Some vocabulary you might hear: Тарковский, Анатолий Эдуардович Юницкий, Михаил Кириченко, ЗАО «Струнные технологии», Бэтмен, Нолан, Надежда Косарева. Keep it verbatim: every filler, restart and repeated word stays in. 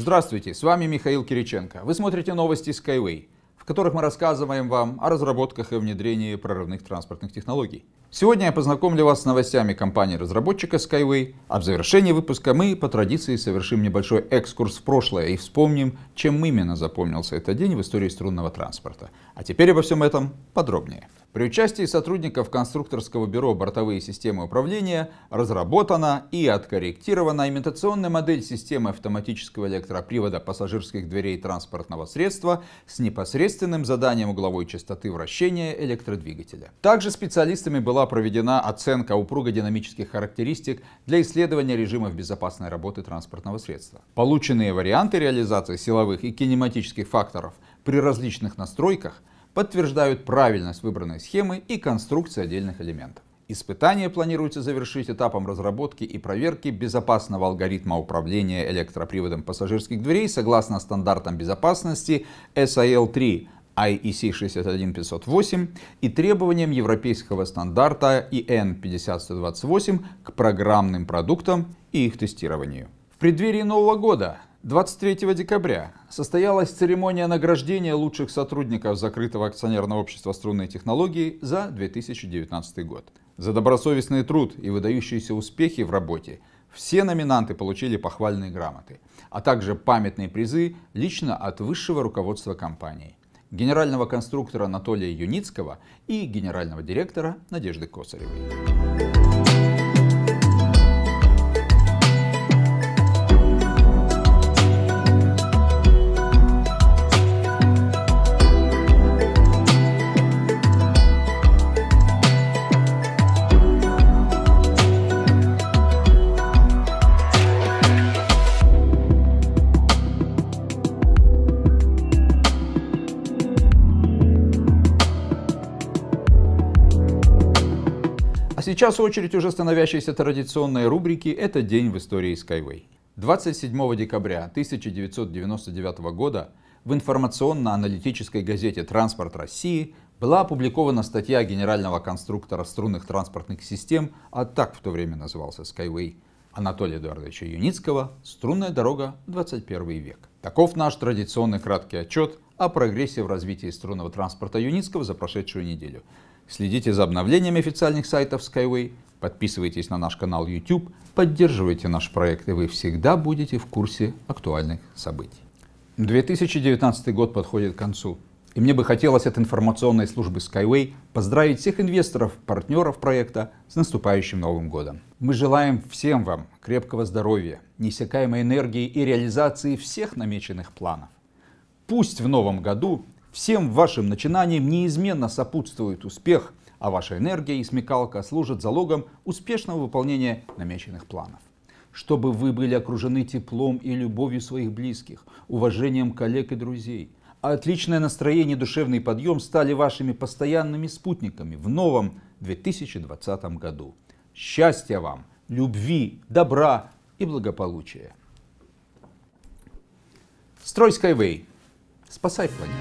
Здравствуйте, с вами Михаил Кириченко. Вы смотрите новости Skyway, в которых мы рассказываем вам о разработках и внедрении прорывных транспортных технологий. Сегодня я познакомлю вас с новостями компании-разработчика Skyway, а в завершении выпуска мы по традиции совершим небольшой экскурс в прошлое и вспомним, чем именно запомнился этот день в истории струнного транспорта. А теперь обо всем этом подробнее. При участии сотрудников конструкторского бюро «Бортовые системы управления» разработана и откорректирована имитационная модель системы автоматического электропривода пассажирских дверей транспортного средства с непосредственным заданием угловой частоты вращения электродвигателя. Также специалистами была проведена оценка упруго-динамических характеристик для исследования режимов безопасной работы транспортного средства. Полученные варианты реализации силовых и кинематических факторов при различных настройках подтверждают правильность выбранной схемы и конструкции отдельных элементов. Испытания планируется завершить этапом разработки и проверки безопасного алгоритма управления электроприводом пассажирских дверей согласно стандартам безопасности эс а эл три, ай и си шесть один пять ноль восемь и требованиям европейского стандарта ай эн пять тысяч сто двадцать восемь к программным продуктам и их тестированию. В преддверии Нового года двадцать третьего декабря состоялась церемония награждения лучших сотрудников закрытого акционерного общества «Струнные технологии» за две тысячи девятнадцатый год. За добросовестный труд и выдающиеся успехи в работе все номинанты получили похвальные грамоты, а также памятные призы лично от высшего руководства компании, генерального конструктора Анатолия Юницкого и генерального директора Надежды Косаревой. А сейчас очередь уже становящейся традиционной рубрики «Это день в истории Skyway». двадцать седьмого декабря тысяча девятьсот девяносто девятого года в информационно-аналитической газете «Транспорт России» была опубликована статья генерального конструктора струнных транспортных систем, а так в то время назывался Skyway, Анатолия Эдуардовича Юницкого «Струнная дорога. двадцать первый век». Таков наш традиционный краткий отчет о прогрессе в развитии струнного транспорта Юницкого за прошедшую неделю. Следите за обновлениями официальных сайтов Skyway, подписывайтесь на наш канал YouTube, поддерживайте наш проект, и вы всегда будете в курсе актуальных событий. две тысячи девятнадцатый год подходит к концу, и мне бы хотелось от информационной службы Skyway поздравить всех инвесторов, партнеров проекта с наступающим Новым годом. Мы желаем всем вам крепкого здоровья, неиссякаемой энергии и реализации всех намеченных планов. Пусть в новом году всем вашим начинаниям неизменно сопутствует успех, а ваша энергия и смекалка служат залогом успешного выполнения намеченных планов. Чтобы вы были окружены теплом и любовью своих близких, уважением коллег и друзей, а отличное настроение и душевный подъем стали вашими постоянными спутниками в новом две тысячи двадцатом году. Счастья вам, любви, добра и благополучия! Строй Skyway! Спасай планету!